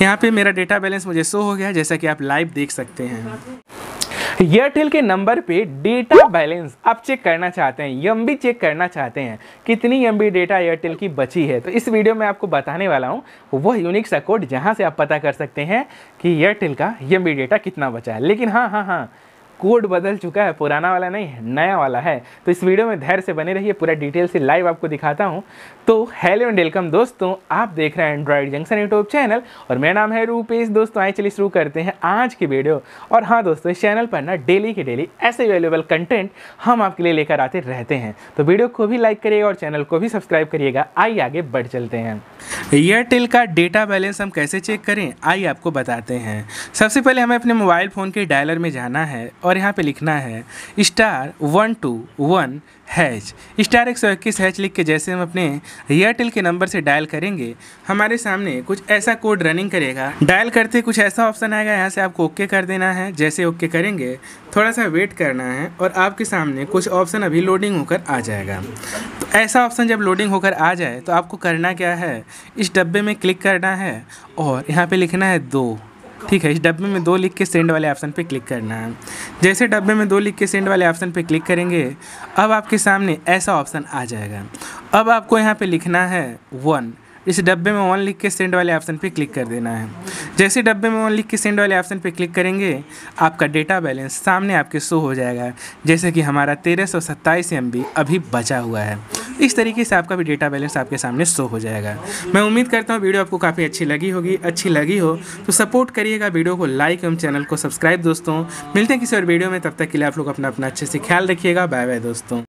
यहाँ पे मेरा डेटा बैलेंस मुझे शो हो गया, जैसा कि आप लाइव देख सकते हैं। एयरटेल के नंबर पे डेटा बैलेंस आप चेक करना चाहते हैं, एमबी चेक करना चाहते हैं कितनी एमबी डेटा एयरटेल की बची है, तो इस वीडियो में आपको बताने वाला हूं वो यूनिक सा कोड जहां से आप पता कर सकते हैं कि एयरटेल का एमबी डेटा कितना बचा है। लेकिन हाँ, कोड बदल चुका है, पुराना वाला नहीं है, नया वाला है। तो इस वीडियो में धैर्य से बने रहिए, पूरा डिटेल से लाइव आपको दिखाता हूं। तो हेलो एंड वेलकम दोस्तों, आप देख रहे हैं एंड्रॉयड जंक्शन यूट्यूब चैनल और मेरा नाम है रूपेश। दोस्तों आइए चलिए शुरू करते हैं आज की वीडियो। और हाँ दोस्तों, इस चैनल पर ना डेली के डेली ऐसे वैल्यूएबल कंटेंट हम आपके लिए लेकर आते रहते हैं, तो वीडियो को भी लाइक करिएगा और चैनल को भी सब्सक्राइब करिएगा। आइए आगे बढ़ चलते हैं। एयरटेल का डेटा बैलेंस हम कैसे चेक करें, आइए आपको बताते हैं। सबसे पहले हमें अपने मोबाइल फ़ोन के डायलर में जाना है और यहाँ पे लिखना है *121# *121# लिख के जैसे हम अपने एयरटेल के नंबर से डायल करेंगे, हमारे सामने कुछ ऐसा कोड रनिंग करेगा। डायल करते कुछ ऐसा ऑप्शन आएगा, यहाँ से आपको ओके कर देना है। जैसे ओके करेंगे, थोड़ा सा वेट करना है और आपके सामने कुछ ऑप्शन अभी लोडिंग होकर आ जाएगा। तो ऐसा ऑप्शन जब लोडिंग होकर आ जाए तो आपको करना क्या है, इस डब्बे में क्लिक करना है और यहाँ पे लिखना है 2। ठीक है, इस डब्बे में 2 लिख के सेंड वाले ऑप्शन पे क्लिक करना है। जैसे डब्बे में 2 लिख के सेंड वाले ऑप्शन पे क्लिक करेंगे, अब आपके सामने ऐसा ऑप्शन आ जाएगा। अब आपको यहाँ पे लिखना है 1। इस डब्बे में 1 लिख के सेंड वाले ऑप्शन पे क्लिक कर देना है। जैसे डब्बे में 1 लिख के सेंड वाले ऑप्शन पे क्लिक करेंगे, आपका डेटा बैलेंस सामने आपके शो हो जाएगा। जैसे कि हमारा 1327 MB अभी बचा हुआ है। इस तरीके से आपका भी डेटा बैलेंस आपके सामने शो हो जाएगा। मैं उम्मीद करता हूँ वीडियो आपको काफ़ी अच्छी लगी होगी। अच्छी लगी हो तो सपोर्ट करिएगा, वीडियो को लाइक एवं चैनल को सब्सक्राइब। दोस्तों मिलते हैं किसी और वीडियो में, तब तक के लिए आप लोग अपना अच्छे से ख्याल रखिएगा। बाय बाय दोस्तों।